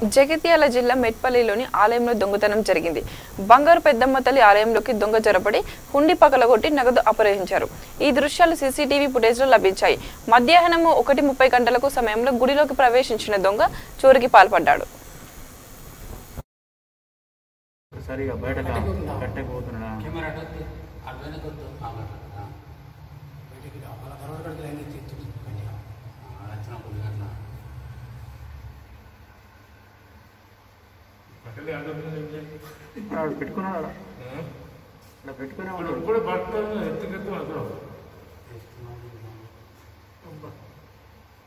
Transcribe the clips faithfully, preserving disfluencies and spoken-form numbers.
Jagatyala Jilla Metpalliloni Alayamlo Dongatanam Jarigindi. Bangaru Peddamma Talli Alayamloki Donga Jarabadi, Hundi Pagalagotti Nagadu Aparahincharu. Ee Drushyal C C T V footage lo labhinchayi. Madhyahanamu ఒకటి ముప్పై గంటలకు సమయంలో గుడిలోకి ప్రవేశించిన దొంగ చోరికి పాల్పడ్డాడు. సరిగా బయటక కట్టకపోతున్నా కెమెరా అదొద్దు అర్ధన కొట్టు ఆమరట బయటికి రావాల తర్వాత కడతలే నిచ్చిచ్చు కన్యా రచన కొడుగట్లా పక్కలే అదొద్దు ఇప్పుడు పెట్టుకున్నాడా అలా పెట్టుకున్నాడు కూడా బట్టలు ఎత్తుకెత్తు అదొద్దు అబ్బా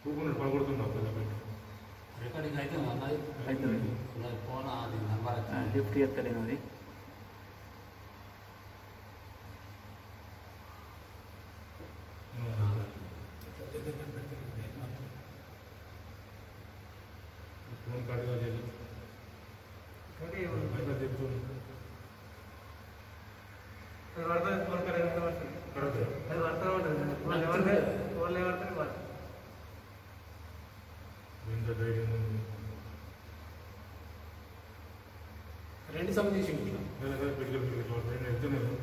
ఊగున పగొడుతున్నా అలా రికార్డింగ్ అయితే ఉన్నాయి అయితే నా ఫోన్ అది నంబర్ లిఫ్ట్ చేస్తలేను అది ఫోన్ కడగా లేదు కడే బయట చెప్తున్నా తర్వాత ఫోన్ కరెంట్ తర్వాత కడదు అది వస్తా ఉంటది ఫోన్ ఎవరు ఫోన్ ఎవరు వస్తా Ready some things. Then I got picture picture. What then? Then then.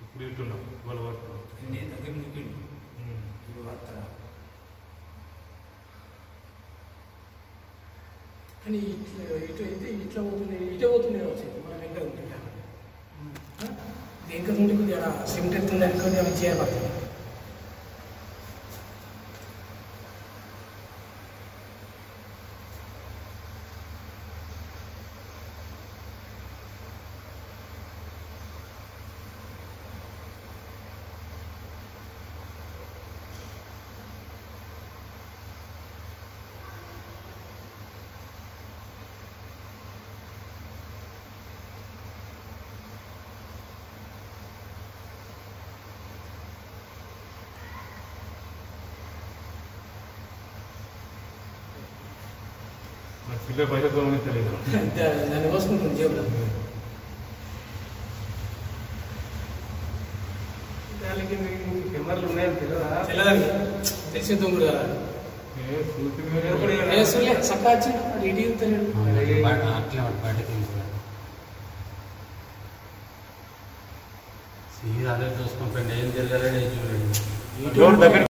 Put it to now. One hour. Then then again again. Hmm. One hour. And it it it it what then? It what then? What then? What then? What then? Dengar sendiri pun ada, simter tu nak kau dia macam apa? Bila bayar tu orang telinga. Dah, dah ni bos pun tunjuk dah. Dah, lagi ni kamera luar ni telinga. Telinga ni, desi tu gula. Eh, sulit ni. Eh, sulit. Sakaji, radio telinga. Lagi part, akhirat part telinga. Sihir ada tu, sekarang pendiam jalan jalan ni jual. Jual tapi.